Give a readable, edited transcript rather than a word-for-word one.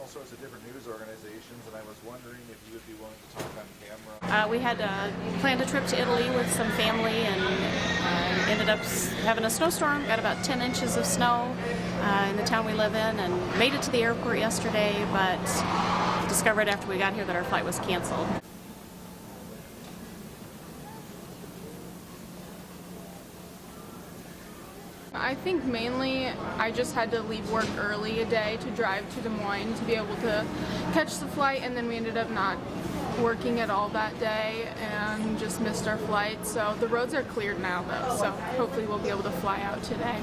all sorts of different news organizations, and I was wondering if you would be willing to talk on camera. We had planned a trip to Italy with some family, and ended up having a snowstorm, got about 10 inches of snow in the town we live in, and made it to the airport yesterday, but discovered after we got here that our flight was canceled. I think mainly I just had to leave work early a day to drive to Des Moines to be able to catch the flight, and then we ended up not working at all that day and just missed our flight. So the roads are cleared now though, so hopefully we'll be able to fly out today.